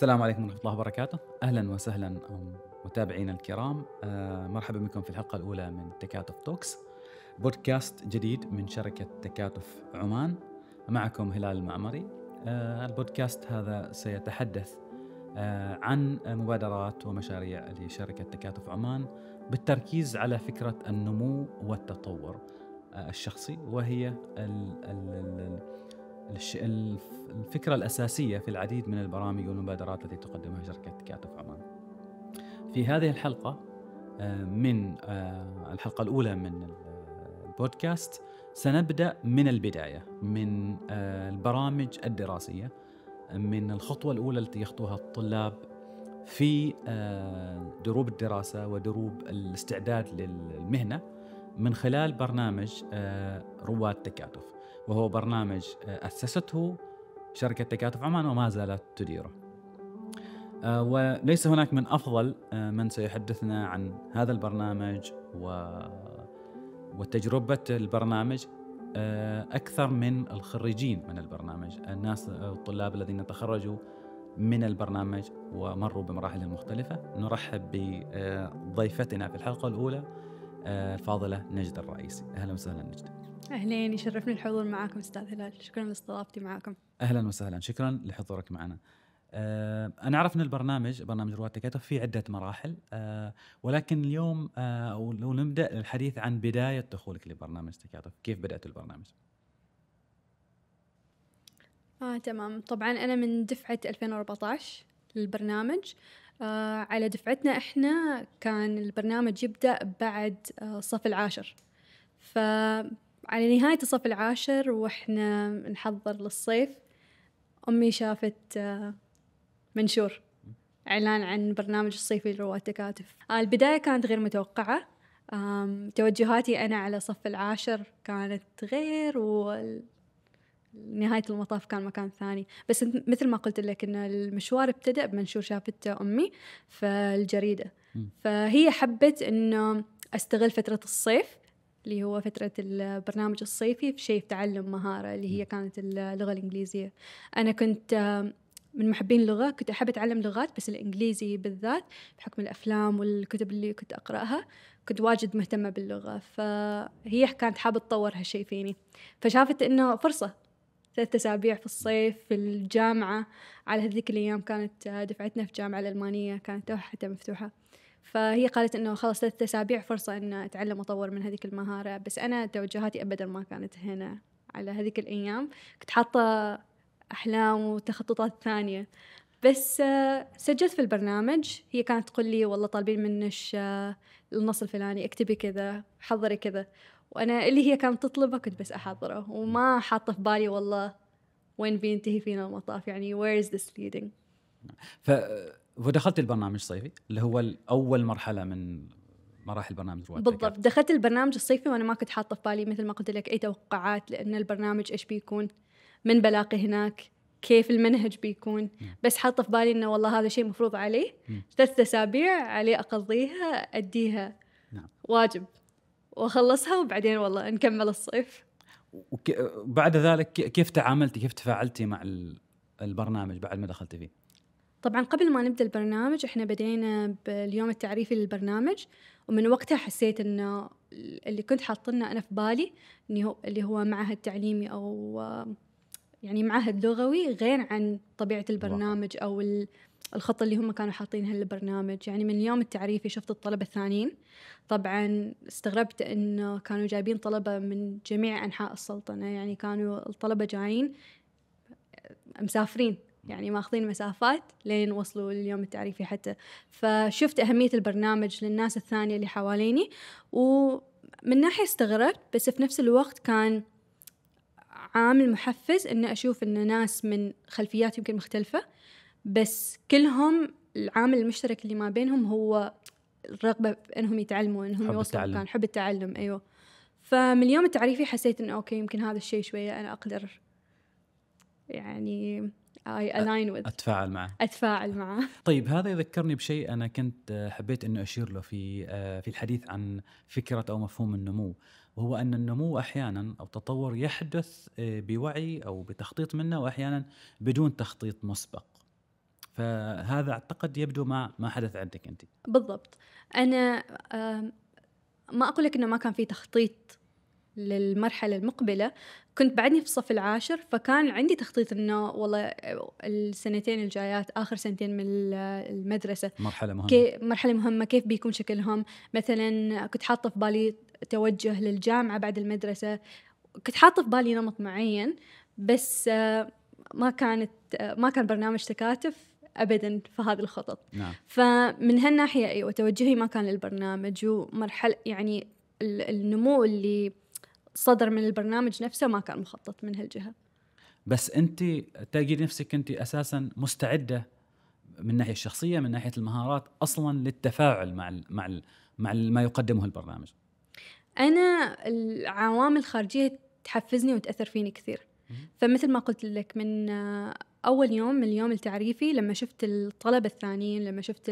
السلام عليكم ورحمة الله وبركاته، أهلا وسهلا متابعينا الكرام. مرحبا بكم في الحلقة الأولى من تكاتف توكس، بودكاست جديد من شركة تكاتف عمان. معكم هلال المعمري. البودكاست هذا سيتحدث عن مبادرات ومشاريع لشركة تكاتف عمان بالتركيز على فكرة النمو والتطور الشخصي، وهي الفكرة الأساسية في العديد من البرامج والمبادرات التي تقدمها شركة تكاتف عمان. في هذه الحلقة من الحلقة الأولى من البودكاست سنبدأ من البداية، من البرامج الدراسية، من الخطوة الأولى التي يخطوها الطلاب في دروب الدراسة ودروب الاستعداد للمهنة من خلال برنامج رواد تكاتف، وهو برنامج أسسته شركة تكاتف عمان وما زالت تديره. وليس هناك من أفضل من سيحدثنا عن هذا البرنامج وتجربة البرنامج أكثر من الخريجين من البرنامج، الناس الطلاب الذين تخرجوا من البرنامج ومروا بمراحله المختلفة. نرحب بضيفتنا في الحلقة الأولى الفاضلة نجد الرئيسي. أهلا وسهلا نجد. أهلين، يشرفني الحضور معكم أستاذ هلال، شكرا لاستضافتي معكم. أهلا وسهلا، شكرا لحضورك معنا. أنا أعرف أن برنامج رواد تكاتف في عدة مراحل، ولكن اليوم لو نبدأ الحديث عن بداية دخولك لبرنامج تكاتف، كيف بدأت البرنامج؟ تمام، طبعا أنا من دفعة 2014 للبرنامج. على دفعتنا إحنا كان البرنامج يبدأ بعد الصف العاشر، فعلى نهاية الصف العاشر وإحنا نحضر للصيف أمي شافت منشور إعلان عن برنامج الصيفي لرواد تكاتف. البداية كانت غير متوقعة، توجهاتي أنا على صف العاشر كانت غير، ونهاية المطاف كان مكان ثاني. بس مثل ما قلت لك إن المشوار ابتدأ بمنشور شافته أمي في الجريدة، فهي حبت إنه أستغل فترة الصيف اللي هو فترة البرنامج الصيفي في شيء في تعلم مهارة اللي هي كانت اللغة الإنجليزية. أنا كنت من محبين اللغة، كنت أحب أتعلم لغات، بس الإنجليزي بالذات بحكم الأفلام والكتب اللي كنت أقرأها كنت واجد مهتمة باللغة، فهي كانت حابة تطور هالشيء فيني. فشافت إنه فرصة 3 أسابيع في الصيف في الجامعة. على هذيك الأيام كانت دفعتنا في الجامعة الألمانية كانت حتى مفتوحة، فهي قالت إنه خلاص 3 أسابيع فرصة إن أتعلم وأطور من هذيك المهارة. بس أنا توجهاتي أبدا ما كانت هنا على هذيك الأيام، كنت حاطة أحلام وتخططات ثانية. بس سجلت في البرنامج، هي كانت تقول لي والله طالبين منش النص الفلاني، اكتبي كذا، حضري كذا، وأنا اللي هي كانت تطلبه كنت بس أحضره، وما حاطة في بالي والله وين بينتهي فينا المطاف، يعني where is this leading. ودخلت البرنامج الصيفي اللي هو أول مرحلة من مراحل برنامج رواد تكاتف. بالضبط، دخلت البرنامج الصيفي وأنا ما كنت حاطة في بالي مثل ما قلت لك أي توقعات، لأن البرنامج إيش بيكون، من بلاقي هناك، كيف المنهج بيكون. بس حاطة في بالي إنه والله هذا شيء مفروض عليه، 3 أسابيع عليه أقضيها أديها، واجب وأخلصها، وبعدين والله نكمل الصيف. بعد ذلك كيف تعاملتي، كيف تفاعلتي مع البرنامج بعد ما دخلتي فيه؟ طبعاً قبل ما نبدأ البرنامج إحنا بدينا باليوم التعريفي للبرنامج، ومن وقتها حسيت إنه اللي كنت حاطناه أنا في بالي اللي هو معهد تعليمي أو يعني معهد لغوي غير عن طبيعة البرنامج أو الخطة اللي هم كانوا حاطينها للبرنامج. يعني من اليوم التعريفي شفت الطلبة الثانيين، طبعاً استغربت إنه كانوا جايبين طلبة من جميع أنحاء السلطنة، يعني كانوا الطلبة جايين مسافرين، يعني ماخذين مسافات لين وصلوا لليوم التعريفي حتى. فشفت أهمية البرنامج للناس الثانية اللي حواليني، ومن ناحية استغربت، بس في نفس الوقت كان عامل محفز إن أشوف إن ناس من خلفيات يمكن مختلفة، بس كلهم العامل المشترك اللي ما بينهم هو الرغبة إنهم يتعلموا، إنهم يوصلوا، كان حب التعلم. أيوة، فمن اليوم التعريفي حسيت إن أوكي يمكن هذا الشيء شوية أنا أقدر يعني أتفاعل معه. طيب، هذا يذكرني بشيء أنا كنت حبيت أنه أشير له في الحديث عن فكرة أو مفهوم النمو، وهو أن النمو أحيانا أو تطور يحدث بوعي أو بتخطيط منا، وأحيانا بدون تخطيط مسبق. فهذا أعتقد يبدو ما حدث عندك أنت. بالضبط. أنا ما أقول لك إنه ما كان في تخطيط للمرحلة المقبلة، كنت بعدني في الصف العاشر، فكان عندي تخطيط إنه والله السنتين الجايات آخر سنتين من المدرسة مرحلة مهمة. مرحلة مهمة كيف بيكون شكلهم. مثلا كنت حاطة في بالي توجه للجامعة بعد المدرسة، كنت حاطة في بالي نمط معين، بس ما كان برنامج تكاتف أبداً في هذه الخطط. نعم. فمن هالناحية أيوة توجهي ما كان للبرنامج، ومرحلة يعني النمو اللي صدر من البرنامج نفسه ما كان مخطط من هالجهة. بس أنت تلاقي نفسك أنت أساساً مستعدة من ناحية الشخصية، من ناحية المهارات أصلاً للتفاعل مع ما يقدمه البرنامج. أنا العوامل الخارجية تحفزني وتأثر فيني كثير، فمثل ما قلت لك من أول يوم، من اليوم التعريفي، لما شفت الطلبة الثانيين، لما شفت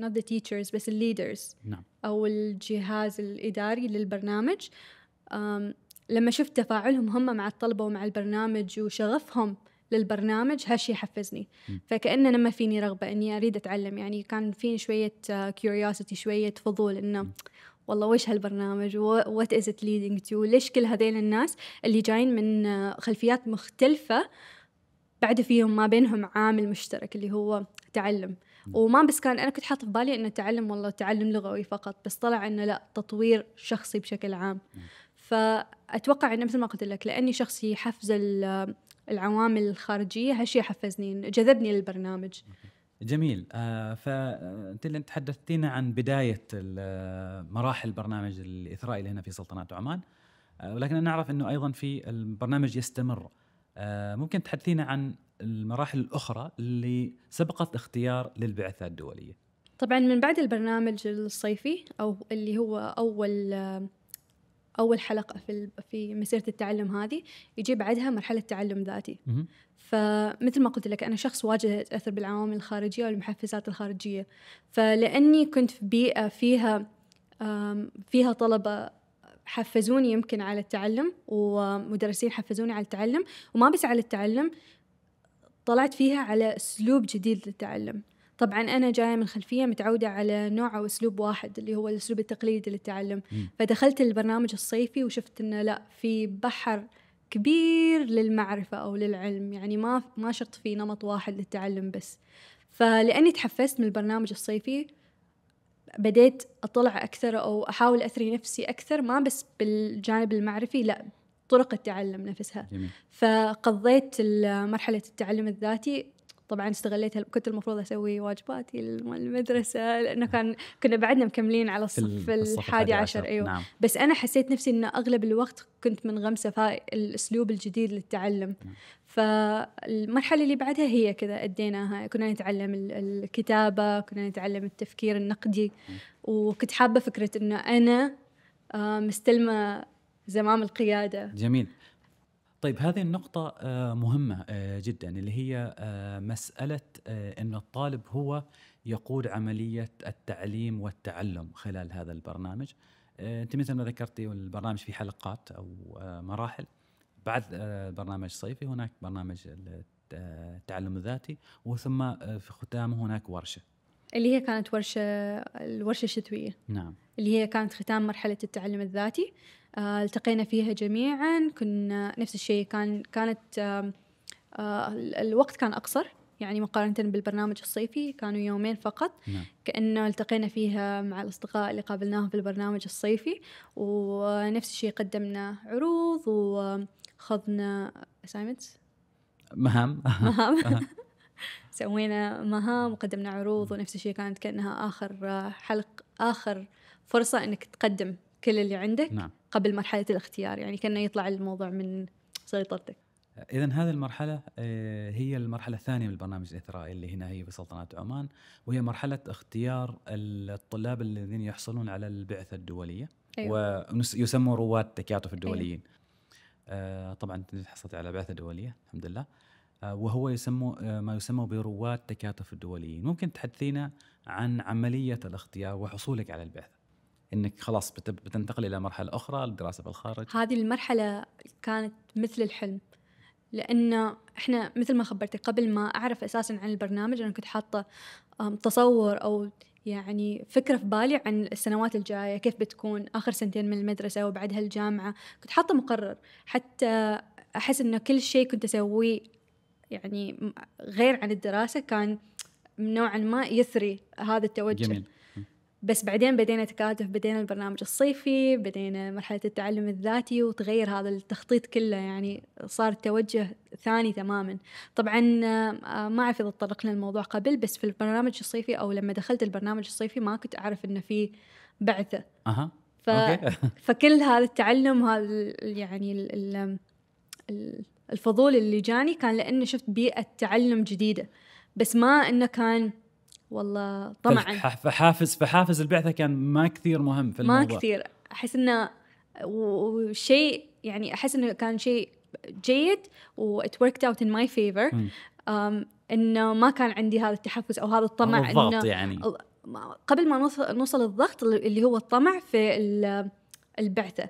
not the teachers بس leaders. نعم. أو الجهاز الإداري للبرنامج، لما شفت تفاعلهم هم مع الطلبة ومع البرنامج وشغفهم للبرنامج، هالشي حفزني. فكأنه لما فيني رغبة إني أريد أتعلم، يعني كان فيني شوية curiosity، شوية فضول إنه والله وش هالبرنامج، what is it leading to، ليش كل هذين الناس اللي جايين من خلفيات مختلفة بعد فيهم ما بينهم عامل مشترك اللي هو تعلم. وما بس كان أنا كنت حاطة في بالي إنه تعلم، والله تعلم لغوي فقط، بس طلع إنه لا، تطوير شخصي بشكل عام. فأتوقع إنه مثل ما قلت لك، لأني شخصي حفز العوامل الخارجية، هالشي حفزني، جذبني للبرنامج. جميل. فأنت اللي تحدثتينا عن بداية مراحل برنامج الإثرائي هنا في سلطنة عمان، ولكن أنا أعرف أنه أيضا في البرنامج يستمر. ممكن تحدثينا عن المراحل الأخرى اللي سبقت اختيار للبعثة الدولية؟ طبعا من بعد البرنامج الصيفي أو اللي هو أول حلقة في مسيرة التعلم هذه، يجي بعدها مرحلة تعلم ذاتي. فمثل ما قلت لك أنا شخص واجه أتأثر بالعوامل الخارجية والمحفزات الخارجية، فلأني كنت في بيئة فيها طلبة حفزوني يمكن على التعلم، ومدرسين حفزوني على التعلم، وما بس على التعلم، طلعت فيها على أسلوب جديد للتعلم. طبعاً أنا جاية من خلفية متعودة على نوع أو أسلوب واحد اللي هو الأسلوب التقليدي للتعلم. فدخلت البرنامج الصيفي وشفت إنه لا، في بحر كبير للمعرفة أو للعلم، يعني ما شرط في نمط واحد للتعلم بس. فلأني تحفزت من البرنامج الصيفي، بديت أطلع أكثر أو أحاول أثري نفسي أكثر، ما بس بالجانب المعرفي، لا، طرق التعلم نفسها. جميل. فقضيت مرحلة التعلم الذاتي. طبعاً استغليتها، كنت المفروض أسوي واجباتي المدرسة، لأنه كنا بعدنا مكملين على الصف الحادي عشر. أيوة. نعم. بس أنا حسيت نفسي إن أغلب الوقت كنت منغمسة في الأسلوب الجديد للتعلم. فالمرحلة اللي بعدها هي كذا أديناها، كنا نتعلم الكتابة، كنا نتعلم التفكير النقدي. وكنت حابة فكرة إنه أنا مستلمة زمام القيادة. جميل. طيب، هذه النقطة مهمة جدا، اللي هي مسألة أن الطالب هو يقود عملية التعليم والتعلم خلال هذا البرنامج. أنت مثل ما ذكرتي، البرنامج في حلقات أو مراحل. بعد البرنامج الصيفي هناك برنامج التعلم الذاتي، وثم في ختامه هناك ورشة، اللي هي كانت الورشة الشتوية. نعم. اللي هي كانت ختام مرحلة التعلم الذاتي، التقينا فيها جميعاً. كنا نفس الشيء، كانت الوقت كان أقصر يعني مقارنة بالبرنامج الصيفي، كانوا يومين فقط. نعم. كأنه التقينا فيها مع الأصدقاء اللي قابلناهم في البرنامج الصيفي، ونفس الشيء قدمنا عروض وخذنا مهام سوينا مهام وقدمنا عروض، ونفس الشيء كانت كأنها آخر فرصة إنك تقدم كل اللي عندك. نعم. قبل مرحلة الاختيار، يعني كأنه يطلع الموضوع من سيطرتك. إذن هذه المرحلة هي المرحلة الثانية من البرنامج الإثرائي اللي هنا هي في سلطنة عمان، وهي مرحلة اختيار الطلاب الذين يحصلون على البعثة الدولية. أيوة. ويسموا رواد تكاتف الدوليين. أيوة. طبعاً حصلت على بعثة دولية الحمد لله، وهو ما يسمى برواد تكاتف الدوليين. ممكن تحدثينا عن عملية الاختيار وحصولك على البعثة، إنك خلاص بتنتقل إلى مرحلة أخرى، الدراسة في الخارج. هذه المرحلة كانت مثل الحلم، لأنه إحنا مثل ما خبرتك قبل ما أعرف أساساً عن البرنامج أنا كنت حاطة تصور أو يعني فكرة في بالي عن السنوات الجاية كيف بتكون آخر سنتين من المدرسة وبعدها الجامعة، كنت حاطة مقرر حتى أحس إنه كل شيء كنت أسويه يعني غير عن الدراسة كان نوعاً ما يثري هذا التوجه. جميل. بس بعدين بدينا تكاتف، بدينا البرنامج الصيفي، بدينا مرحلة التعلم الذاتي وتغير هذا التخطيط كله، يعني صار توجه ثاني تماماً. طبعاً ما أعرف إذا تطرقنا للموضوع قبل، بس في البرنامج الصيفي أو لما دخلت البرنامج الصيفي ما كنت أعرف إنه في بعثة. فكل هذا التعلم وهذا يعني الفضول اللي جاني كان لأنه شفت بيئة تعلم جديدة، بس ما إنه كان والله طمعاً. فحافز البعثة كان ما كثير مهم في الموضوع، ما كثير أحس إنه وشيء يعني أحس إنه كان شيء جيد وit worked out in my favor. إنه ما كان عندي هذا التحفز أو هذا الطمع، إنه يعني قبل ما نوصل الضغط اللي هو الطمع في البعثة.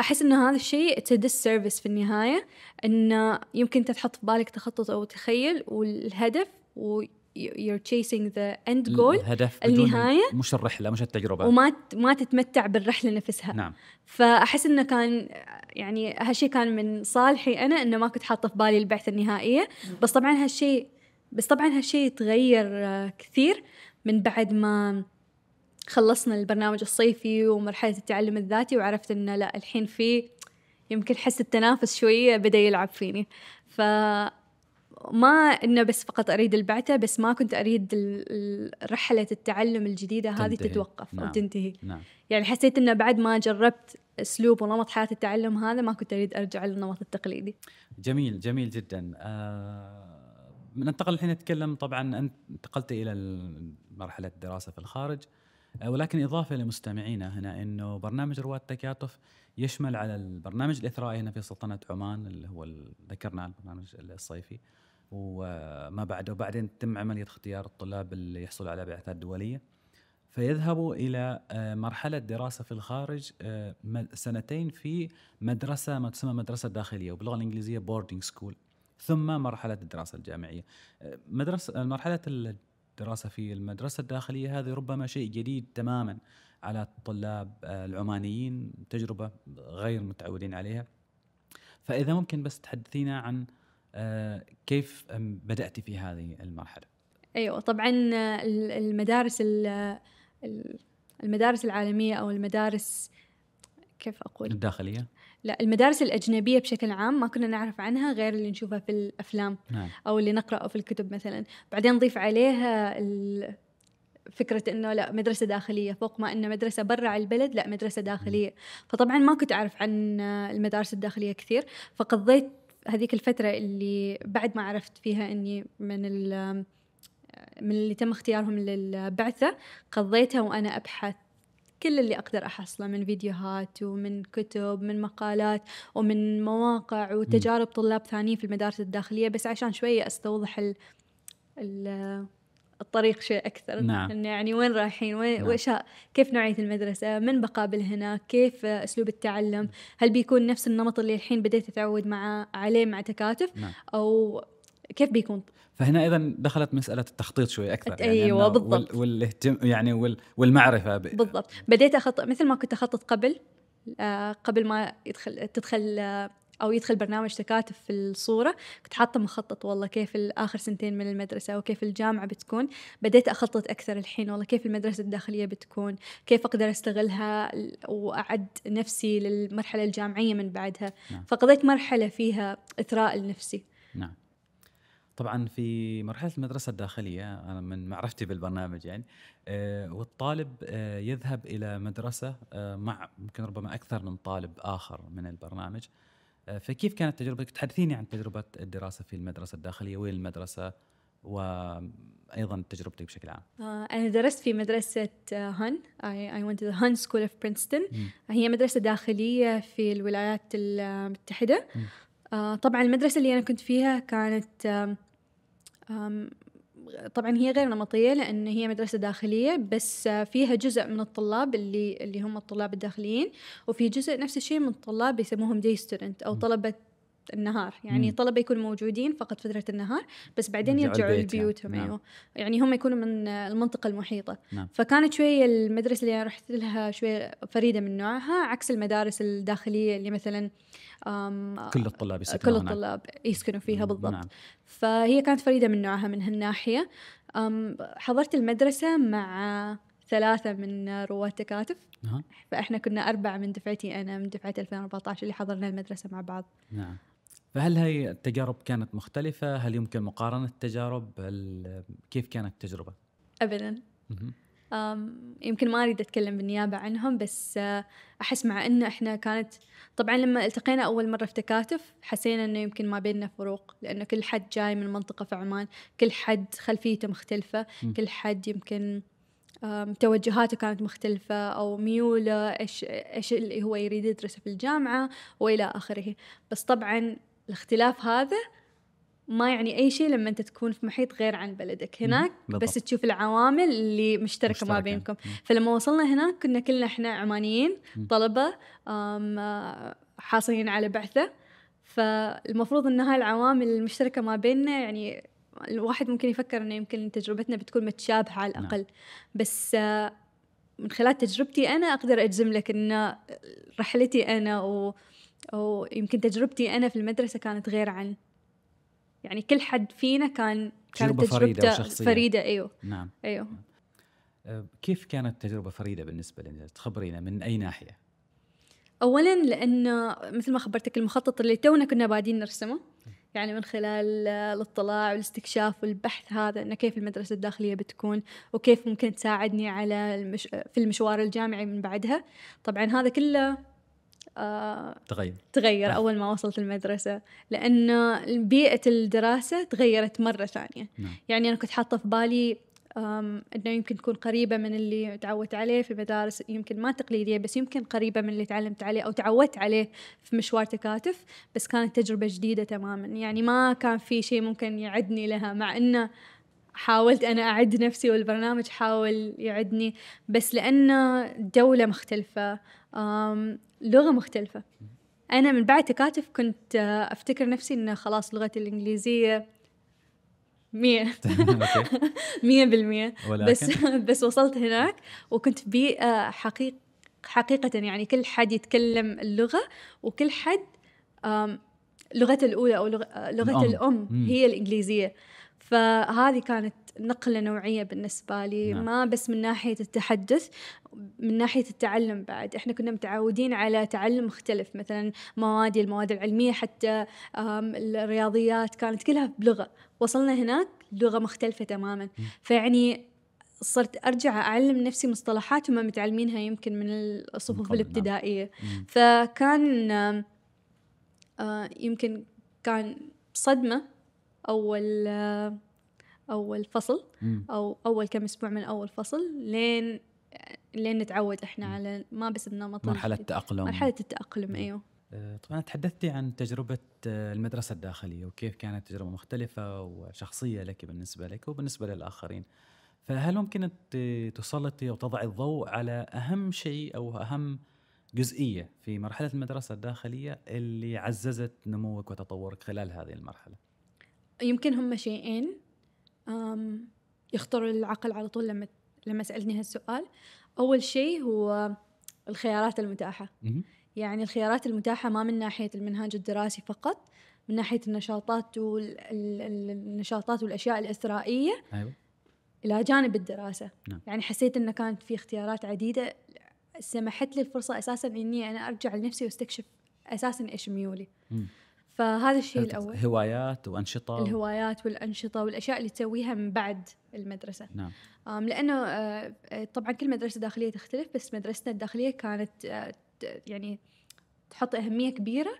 أحس إن هذا الشيء it's a disservice في النهاية، إنه يمكن تحط في بالك تخطط أو تخيل والهدف و you're chasing the end goal، الهدف النهاية مش الرحلة، مش التجربة، وما تتمتع بالرحلة نفسها. نعم. فأحس إنه كان يعني هالشيء كان من صالحي أنا إنه ما كنت حاطة في بالي البعثة النهائية. بس طبعا هالشيء تغير كثير من بعد ما خلصنا البرنامج الصيفي ومرحلة التعلم الذاتي، وعرفت إنه لا، الحين في يمكن حس التنافس شوية بدأ يلعب فيني. ما إنه بس فقط أريد البعثة، بس ما كنت أريد رحلة التعلم الجديدة هذه تتوقف. نعم. أو تنتهي. نعم. يعني حسيت إنه بعد ما جربت أسلوب ونمط حياة التعلم هذا ما كنت أريد أرجع للنمط التقليدي. جميل، جميل جداً. ننتقل الحين، نتكلم طبعاً أنت انتقلت إلى مرحلة الدراسة في الخارج، ولكن إضافة لمستمعينا هنا إنه برنامج رواد تكاتف يشمل على البرنامج الإثرائي هنا في سلطنة عمان اللي هو ذكرناه البرنامج الصيفي وما بعده، وبعدين تم عملية اختيار الطلاب اللي يحصلوا على بعثات دولية فيذهبوا إلى مرحلة دراسة في الخارج سنتين في مدرسة ما تسمى مدرسة داخلية وباللغة الإنجليزية boarding school، ثم مرحلة الدراسة الجامعية. مرحلة الدراسة في المدرسة الداخلية هذه ربما شيء جديد تماما على الطلاب العمانيين، تجربة غير متعودين عليها، فإذا ممكن بس تحدثينا عن كيف بدأتي في هذه المرحلة؟ أيوة، طبعاً المدارس العالمية أو المدارس كيف أقول؟ الداخلية؟ لا، المدارس الأجنبية بشكل عام ما كنا نعرف عنها غير اللي نشوفها في الأفلام. نعم. أو اللي نقرأه في الكتب مثلاً، بعدين نضيف عليها فكرة إنه لا مدرسة داخلية، فوق ما إنه مدرسة برا على البلد، لا مدرسة داخلية. فطبعاً ما كنت أعرف عن المدارس الداخلية كثير، فقضيت هذيك الفترة اللي بعد ما عرفت فيها إني من اللي تم اختيارهم للبعثة، قضيتها وأنا أبحث كل اللي أقدر أحصله من فيديوهات ومن كتب، من مقالات ومن مواقع وتجارب طلاب ثانيين في المدارس الداخلية، بس عشان شوية أستوضح الطريق شيء أكثر. نعم. إن يعني وين رايحين، وين وإيش، كيف نوعية المدرسة، من بقابل هناك، كيف أسلوب التعلم، هل بيكون نفس النمط اللي الحين بديت أتعود عليه مع تكاتف. نعم. أو كيف بيكون. فهنا إذا دخلت مسألة التخطيط شوي أكثر. أيوة يعني بالضبط. والمعرفة بالضبط. بديت أخطط مثل ما كنت أخطط قبل ما تدخل أو يدخل برنامج تكاتف في الصورة، كنت حاطة مخطط والله كيف الآخر سنتين من المدرسة وكيف الجامعة بتكون. بديت أخطط أكثر الحين والله كيف المدرسة الداخلية بتكون، كيف أقدر أستغلها وأعد نفسي للمرحلة الجامعية من بعدها. نعم. فقضيت مرحلة فيها إثراء لنفسي. نعم. طبعا في مرحلة المدرسة الداخلية أنا من معرفتي بالبرنامج يعني والطالب يذهب إلى مدرسة مع ممكن ربما أكثر من طالب آخر من البرنامج، فكيف كانت تجربتك؟ تحدثيني عن تجربة الدراسة في المدرسة الداخلية والمدرسة وأيضاً تجربتك بشكل عام. أنا درست في مدرسة هن، I went to the Hun School of Princeton. هي مدرسة داخلية في الولايات المتحدة. طبعاً المدرسة اللي أنا كنت فيها كانت طبعاً هي غير نمطية لأن هي مدرسة داخلية، بس فيها جزء من الطلاب اللي هم الطلاب الداخليين، وفي جزء نفس الشيء من الطلاب يسموهم دي ستودنت أو طلبة النهار، يعني طلبة يكونوا موجودين فقط فترة النهار بس بعدين يرجعوا لبيوتهم. يعني. نعم. يعني هم يكونوا من المنطقة المحيطة. نعم. فكانت شوية المدرسة اللي رحت لها شوية فريدة من نوعها، عكس المدارس الداخلية اللي مثلا كل الطلاب يسكنوا فيها بالضبط. نعم. فهي كانت فريدة من نوعها من هالناحية. حضرت المدرسة مع 3 من رواد تكاتف، فإحنا كنا 4 من دفعتي، أنا من دفعة 2014 اللي حضرنا المدرسة مع بعض. نعم. فهل هاي التجارب كانت مختلفة؟ هل يمكن مقارنة التجارب؟ كيف كانت التجربة؟ أبداً. يمكن ما أريد أتكلم بالنيابة عنهم، بس أحس مع أنه إحنا كانت طبعاً لما التقينا أول مرة في تكاتف حسينا أنه يمكن ما بيننا فروق، لأنه كل حد جاي من منطقة في عمان، كل حد خلفيته مختلفة، كل حد يمكن توجهاته كانت مختلفة أو ميوله إيش اللي هو يريد يدرسه في الجامعة وإلى آخره. بس طبعاً الاختلاف هذا ما يعني أي شيء لما أنت تكون في محيط غير عن بلدك هناك، بس تشوف العوامل اللي مشتركة ما بينكم. فلما وصلنا هناك كنا كلنا إحنا عمانيين طلبة حاصلين على بعثة، فالمفروض إن هاي العوامل المشتركة ما بيننا يعني الواحد ممكن يفكر إنه يمكن تجربتنا بتكون متشابهة على الأقل. بس من خلال تجربتي أنا أقدر أجزم لك إن رحلتي أنا ويمكن تجربتي أنا في المدرسة كانت غير عن، يعني كل حد فينا كانت تجربة فريدة. أيوه. نعم. أيوه. كيف كانت تجربة فريدة بالنسبة لنا؟ تخبرينا من أي ناحية؟ أولاً لأنه مثل ما خبرتك المخطط اللي تونا كنا بادين نرسمه، يعني من خلال الاطلاع والاستكشاف والبحث هذا إنه كيف المدرسة الداخلية بتكون وكيف ممكن تساعدني على في المشوار الجامعي من بعدها. طبعاً هذا كله تغير أول ما وصلت المدرسة، لأن بيئة الدراسة تغيرت مرة ثانية. يعني أنا كنت حاطة في بالي أنه يمكن تكون قريبة من اللي تعودت عليه في المدارس، يمكن ما تقليدية بس يمكن قريبة من اللي تعلمت عليه أو تعودت عليه في مشوار تكاتف، بس كانت تجربة جديدة تماماً. يعني ما كان في شيء ممكن يعدني لها، مع أنه حاولت أنا أعد نفسي والبرنامج حاول يعدني، بس لأن دولة مختلفة، لغة مختلفة. أنا من بعد تكاتف كنت أفتكر نفسي إن خلاص لغتي الإنجليزية 100%، بس وصلت هناك وكنت في بيئة حقيقة يعني كل حد يتكلم اللغة، وكل حد لغته الأولى أو لغة الأم هي الإنجليزية. فهذه كانت نقلة نوعية بالنسبة لي. نعم. ما بس من ناحية التحدث، من ناحية التعلم بعد إحنا كنا متعودين على تعلم مختلف، مثلا المواد العلمية حتى الرياضيات كانت كلها بلغة، وصلنا هناك لغة مختلفة تماما. فيعني صرت أرجع أعلم نفسي مصطلحات وما متعلمينها يمكن من الصفوف الابتدائية. نعم. فكان يمكن كان صدمة أول فصل أو أول كم أسبوع من أول فصل لين نتعود إحنا على ما بس النمط، مرحلة التأقلم. أيوه. طبعا تحدثتي عن تجربة المدرسة الداخلية وكيف كانت تجربة مختلفة وشخصية لك بالنسبة لك وبالنسبة للآخرين، فهل ممكن تسلطي أو تضعي الضوء على أهم شيء أو أهم جزئية في مرحلة المدرسة الداخلية اللي عززت نموك وتطورك خلال هذه المرحلة؟ يمكن هم شيئين يخطروا العقل على طول لما سألتني هالسؤال. أول شيء هو الخيارات المتاحة. يعني الخيارات المتاحة ما من ناحية المنهاج الدراسي فقط، من ناحية النشاطات والأشياء الإثرائية. أيوة. إلى جانب الدراسة. نعم. يعني حسيت أنه كانت في اختيارات عديدة سمحت لي الفرصة أساساً أني أنا أرجع لنفسي واستكشف أساساً إيش ميولي. فهذا الشيء الأول. الهوايات والأنشطة والأشياء اللي تسويها من بعد المدرسة. نعم. لأنه طبعاً كل مدرسة داخلية تختلف، بس مدرستنا الداخلية كانت يعني تحط أهمية كبيرة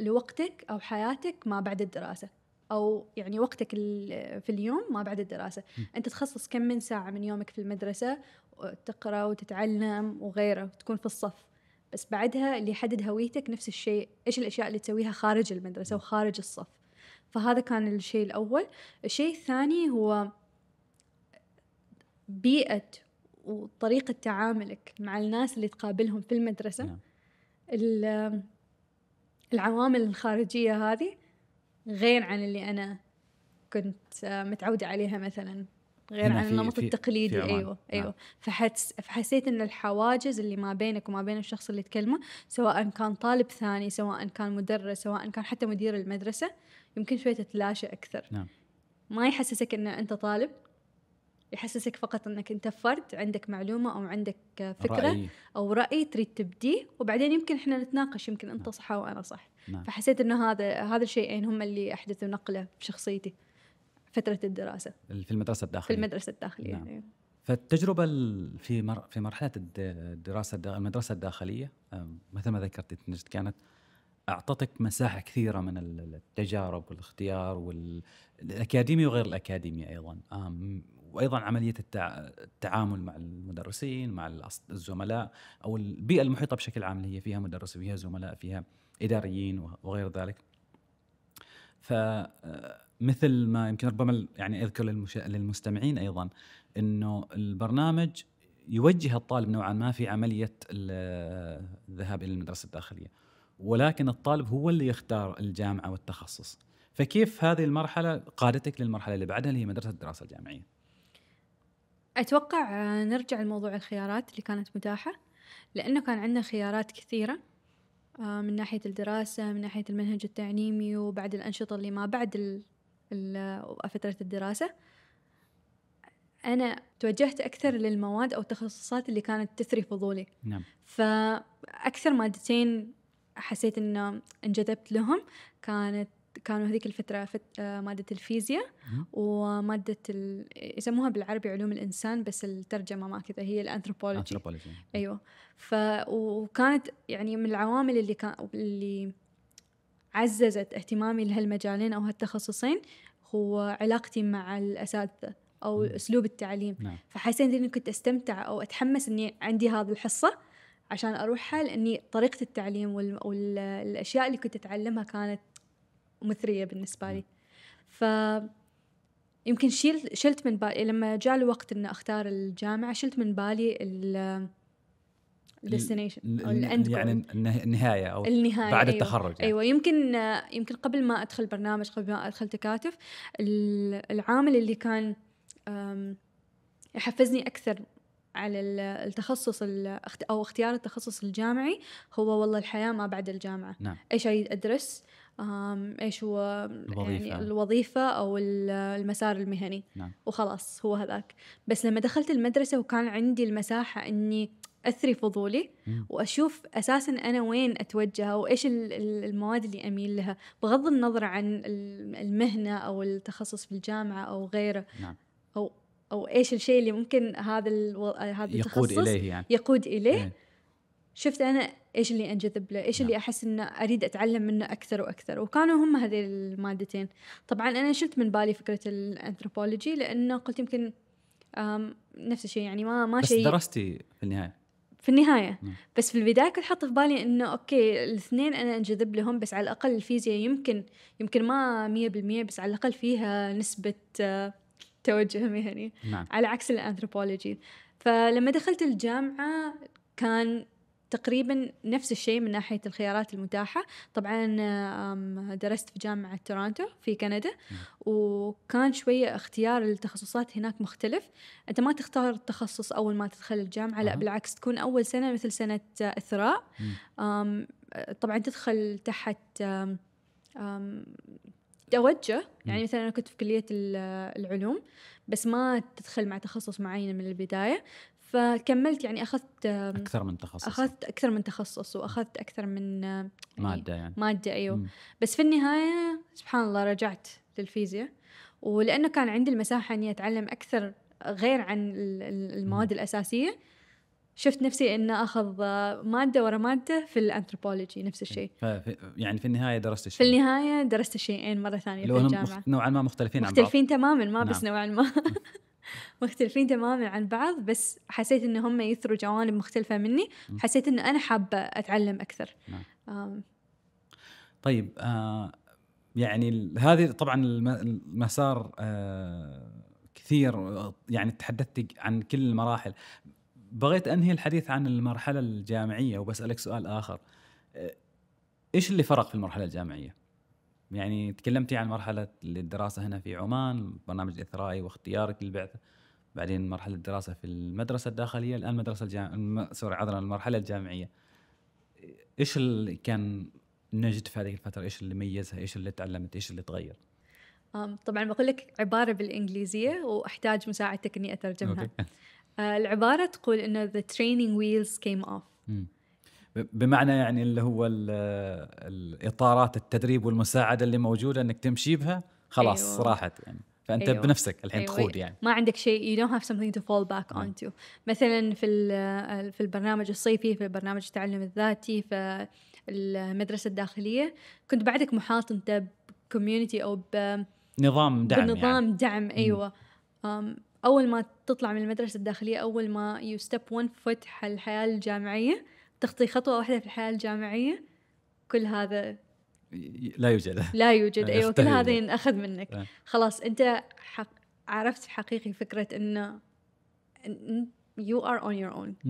لوقتك أو حياتك ما بعد الدراسة، أو يعني وقتك في اليوم ما بعد الدراسة. أنت تخصص كم من ساعة من يومك في المدرسة تقرأ وتتعلم وغيره، تكون في الصف. بس بعدها اللي يحدد هويتك نفس الشيء، إيش الأشياء اللي تسويها خارج المدرسة وخارج الصف. فهذا كان الشيء الأول. الشيء الثاني هو بيئة وطريقة تعاملك مع الناس اللي تقابلهم في المدرسة. العوامل الخارجية هذه غير عن اللي أنا كنت متعودة عليها مثلاً، غير عن النمط التقليدي. أيوة. فحسيت إن الحواجز اللي ما بينك وما بين الشخص اللي تكلمه، سواء كان طالب ثاني، سواء كان مدرس، سواء كان حتى مدير المدرسة، يمكن شوية تتلاشى أكثر. نعم. ما يحسسك إن أنت طالب، يحسسك فقط أنك أنت فرد عندك معلومة أو عندك فكرة أو رأي تريد تبديه، وبعدين يمكن إحنا نتناقش، يمكن أنت صح وأنا صح. نعم. فحسيت إنه هذا الشيئين هم اللي أحدثوا نقلة في شخصيتي فترة الدراسة في المدرسة الداخلية. نعم. يعني. فالتجربة في مرحلة الدراسة المدرسة الداخلية مثل ما ذكرت كانت أعطتك مساحة كثيرة من التجارب والاختيار والأكاديمي وغير الأكاديمي أيضاً، وأيضاً عملية التعامل مع المدرسين، مع الزملاء، أو البيئة المحيطة بشكل عام اللي هي فيها مدرسين، فيها زملاء، فيها إداريين وغير ذلك. فمثل ما يمكن ربما يعني أذكر للمستمعين أيضاً أنه البرنامج يوجه الطالب نوعاً ما في عملية الذهاب إلى المدرسة الداخلية، ولكن الطالب هو اللي يختار الجامعة والتخصص. فكيف هذه المرحلة قادتك للمرحلة اللي بعدها اللي هي مدرسة الدراسة الجامعية؟ أتوقع نرجع لموضوع الخيارات اللي كانت متاحة، لأنه كان عندنا خيارات كثيرة من ناحية الدراسة، من ناحية المنهج التعليمي، وبعد الأنشطة اللي ما بعد فترة الدراسة. أنا توجهت أكثر للمواد أو التخصصات اللي كانت تثري فضولي. نعم. فأكثر مادتين حسيت إنه انجذبت لهم كانوا هذيك الفترة مادة الفيزياء ومادة يسموها بالعربي علوم الإنسان، بس الترجمة ما كذا، هي الأنثروبولوجي. أيوة. وكانت يعني من العوامل اللي عززت اهتمامي لهالمجالين أو هالتخصصين هو علاقتي مع الأساتذة أو أسلوب التعليم. نعم. فحسيت إني كنت أستمتع أو أتحمس إني عندي هذه الحصة عشان أروحها، لأني طريقة التعليم والأشياء اللي كنت أتعلمها كانت مثرية بالنسبة لي. فيمكن شلت من بالي لما جاء الوقت إن أختار الجامعة، شلت من بالي الديستنيشن أو الأند، يعني النهاية أو بعد التخرج. يعني. أيوة، يمكن قبل ما أدخل برنامج، قبل ما أدخل تكاتف، العامل اللي كان يحفزني أكثر على التخصص أو اختيار التخصص الجامعي هو والله الحياة ما بعد الجامعة. نعم. إيش أريد أدرس، إيش هو الوظيفة. يعني الوظيفة أو المسار المهني. نعم. وخلاص هو هذاك. بس لما دخلت المدرسة وكان عندي المساحة أني أثري فضولي وأشوف أساساً أنا وين أتوجه وإيش المواد اللي أميل لها، بغض النظر عن المهنة أو التخصص في الجامعة أو غيره. نعم. أو إيش الشيء اللي ممكن هذا التخصص يقود إليه. شفت أنا إيش اللي أنجذب له، إيش اللي أحس إنه أريد أتعلم منه أكثر وأكثر، وكانوا هم هذه المادتين. طبعاً أنا شلت من بالي فكرة الأنثروبولوجي لأنه قلت يمكن نفس الشيء، يعني ما بس شيء درستي في النهاية. بس في البداية كنت حاطة في بالي إنه أوكي الاثنين أنا أنجذب لهم، بس على الأقل الفيزياء يمكن ما 100%، بس على الأقل فيها نسبة توجه مهني. نعم. على عكس الأنثروبولوجي. فلما دخلت الجامعة كان تقريبا نفس الشيء من ناحية الخيارات المتاحة. طبعا درست في جامعة تورنتو في كندا، وكان شوية اختيار التخصصات هناك مختلف. أنت ما تختار التخصص أول ما تدخل الجامعة، لا بالعكس، تكون أول سنة مثل سنة إثراء. طبعا تدخل تحت توجه، يعني مثلا أنا كنت في كلية العلوم بس ما تدخل مع تخصص معين من البداية. فكملت، يعني أخذت أكثر من تخصص وأخذت أكثر من مادة. أيوه. بس في النهاية سبحان الله رجعت للفيزياء، ولأنه كان عندي المساحة أني أتعلم أكثر غير عن المواد الأساسية. شفت نفسي إن أخذ مادة ورا مادة في الأنثروبولوجي نفس الشيء. يعني في النهاية درست الشيء. في النهاية درست الشيئين مرة ثانية في الجامعة. نوعاً ما مختلفين تماماً، ما بس نوعاً ما مختلفين تماماً عن بعض، بس حسيت إن هم يثروا جوانب مختلفة مني. حسيت إن أنا حابة أتعلم أكثر. طيب، يعني هذه طبعاً المسار كثير، يعني تحدثت عن كل المراحل. بغيت أنهي الحديث عن المرحلة الجامعية وبسألك سؤال آخر. إيش اللي فرق في المرحلة الجامعية؟ يعني تكلمتي عن مرحلة الدراسة هنا في عمان، برنامج إثرائي واختيارك للبعثة، بعدين مرحلة الدراسة في المدرسة الداخلية، الآن المدرسة المرحلة الجامعية. إيش اللي كان نجد في هذه الفترة؟ إيش اللي ميزها؟ إيش اللي تعلمت؟ إيش اللي تغير؟ طبعاً بقول لك عبارة بالإنجليزية وأحتاج مساعدتك إني أترجمها. العبارة تقول إنه the training wheels came off. بمعنى يعني اللي هو الإطارات التدريب والمساعدة اللي موجودة إنك تمشي بها خلاص. أيوة. راحت يعني، فأنت أيوة. بنفسك الحين أيوة. تخوض يعني، ما عندك شيء. you don't have something to fall back onto. مثلاً في البرنامج الصيفي، في برنامج التعلم الذاتي، في المدرسة الداخلية، كنت بعدك محاط أنت بكوميونيتي أو بنظام دعم، بنظام يعني. دعم أيوة. أول ما تطلع من المدرسة الداخلية، أول ما you step one foot الحياة الجامعية، تخطي خطوة واحدة في الحياة الجامعية، كل هذا لا يوجد، لا يوجد أيوة. كل هذا ينأخذ منك. خلاص أنت عرفت حقيقي فكرة إنه you are on your own.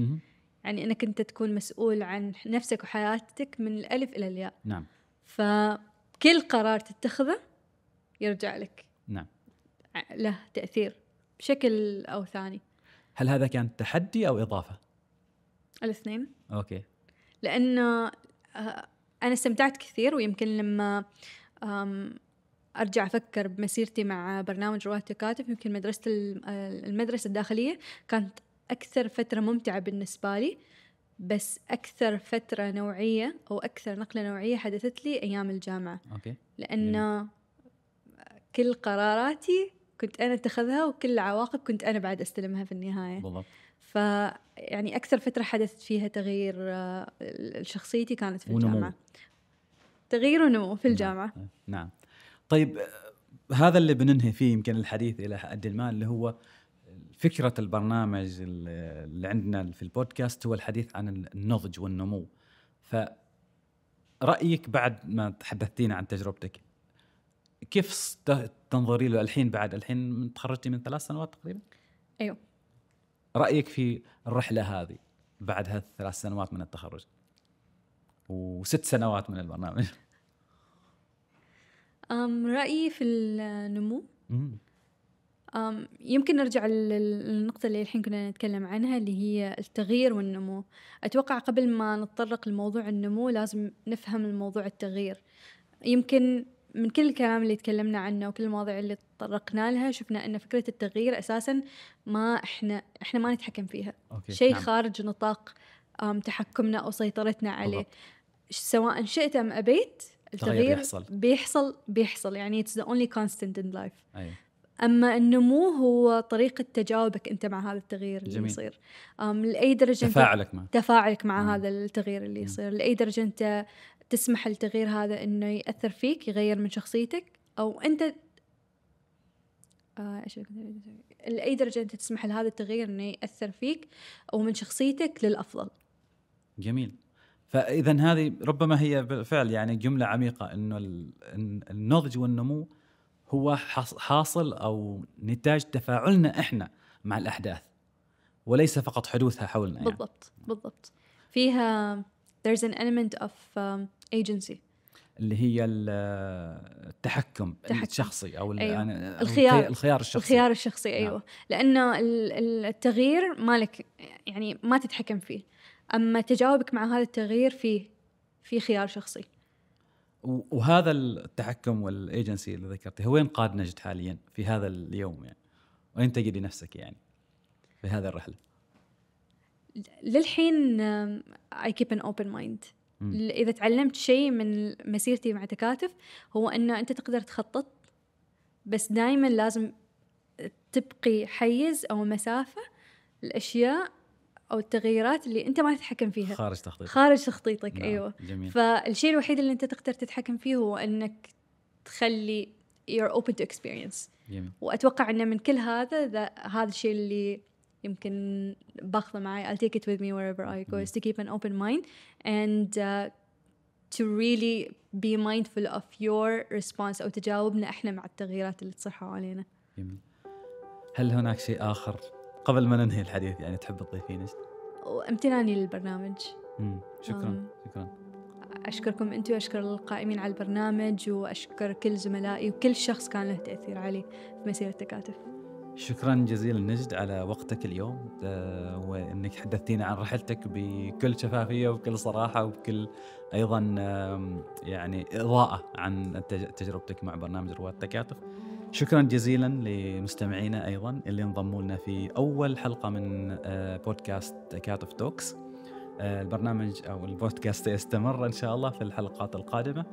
يعني أنك أنت تكون مسؤول عن نفسك وحياتك من الألف إلى الياء. نعم. فكل قرار تتخذه يرجع لك. نعم. له تأثير بشكل أو ثاني. هل هذا كان تحدي أو إضافة؟ الاثنين. أوكي. لأنه أنا استمتعت كثير، ويمكن لما أرجع أفكر بمسيرتي مع برنامج رواد تكاتف، يمكن المدرسة الداخلية كانت أكثر فترة ممتعة بالنسبة لي، بس أكثر فترة نوعية أو أكثر نقلة نوعية حدثت لي أيام الجامعة. أوكي. لأنه كل قراراتي كنت أنا أتخذها، وكل العواقب كنت أنا بعد أستلمها في النهاية. بالضبط. فيعني أكثر فترة حدثت فيها تغيير شخصيتي كانت في ونمو. الجامعة. تغيير ونمو في الجامعة. نعم. نعم. طيب، هذا اللي بننهي فيه يمكن الحديث إلى حد ما، اللي هو فكرة البرنامج اللي عندنا في البودكاست هو الحديث عن النضج والنمو. فرأيك بعد ما تحدثتينا عن تجربتك، كيف تنظري له الحين؟ بعد الحين تخرجتي من 3 سنوات تقريبا. أيوه. رأيك في الرحلة هذه بعد هال3 سنوات من التخرج و6 سنوات من البرنامج؟ رأيي في النمو، يمكن نرجع للنقطة اللي الحين كنا نتكلم عنها، اللي هي التغيير والنمو. أتوقع قبل ما نتطرق لموضوع النمو لازم نفهم الموضوع التغيير. يمكن من كل الكلام اللي تكلمنا عنه وكل المواضيع اللي تطرقنا لها، شفنا أن فكرة التغيير أساساً ما إحنا ما نتحكم فيها. شيء نعم. خارج نطاق تحكمنا أو سيطرتنا عليه. بالضبط. سواء شئت أم أبيت، التغيير بيحصل يعني it's the only constant in life. أيوه. أما النمو هو طريقة تجاوبك أنت مع هذا التغيير اللي جميل. يصير لأي درجة تفاعلك مع هذا التغيير اللي يصير، لأي درجة أنت تسمح التغيير هذا إنه يأثر فيك، يغير من شخصيتك، أو أنت لأي درجة أنت تسمح لهذا التغيير إنه يأثر فيك أو من شخصيتك للأفضل. جميل. فإذا هذه ربما هي بالفعل يعني جملة عميقة، إنه النضج والنمو هو حاصل أو نتاج تفاعلنا إحنا مع الأحداث، وليس فقط حدوثها حولنا. يعني. بالضبط. بالضبط. فيها there's an element of agency، اللي هي التحكم الشخصي أو أيوه. الخيار الشخصي أيوه. لأنه التغيير مالك، يعني ما تتحكم فيه، أما تجاوبك مع هذا التغيير في خيار شخصي. وهذا التحكم والايجنسي اللي ذكرته، وين قاد نجد حاليا في هذا اليوم يعني، وين تجدي نفسك يعني في هذا الرحلة؟ للحين I keep an open mind. إذا تعلمت شيء من مسيرتي مع تكاتف هو أنه أنت تقدر تخطط، بس دائما لازم تبقي حيز أو مسافة الأشياء أو التغيرات اللي أنت ما تتحكم فيها، خارج تخطيطك. نعم. أيوة. جميل. فالشيء الوحيد اللي أنت تقدر تتحكم فيه هو أنك تخلي you're open to experience. جميل. وأتوقع أن من كل هذا الشيء اللي يمكن باخذه معي I'll take it with me wherever I go is to keep an open mind and to really be mindful of your response أو تجاوبنا إحنا مع التغييرات اللي تصير حوالينا. جميل. هل هناك شيء آخر قبل ما ننهي الحديث يعني تحب تضيفينه؟ امتناني للبرنامج. شكرا. شكرا. أشكركم أنتوا، أشكر القائمين على البرنامج، وأشكر كل زملائي وكل شخص كان له تأثير علي في مسيرة تكاتف. شكرا جزيلا نجد على وقتك اليوم، وإنك حدثتينا عن رحلتك بكل شفافية وبكل صراحة وبكل أيضا يعني إضاءة عن تجربتك مع برنامج رواد تكاتف. شكرا جزيلا لمستمعينا أيضا اللي انضموا لنا في أول حلقة من بودكاست تكاتف توكس. البرنامج أو البودكاست سيستمر إن شاء الله في الحلقات القادمة،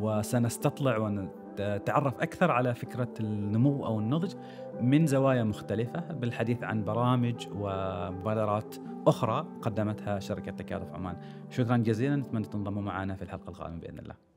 وسنستطلع ونتعرف أكثر على فكرة النمو أو النضج من زوايا مختلفة، بالحديث عن برامج ومبادرات أخرى قدمتها شركة تكاتف عمان. شكرا جزيلا، نتمنى تنضموا معنا في الحلقة القادمة بإذن الله.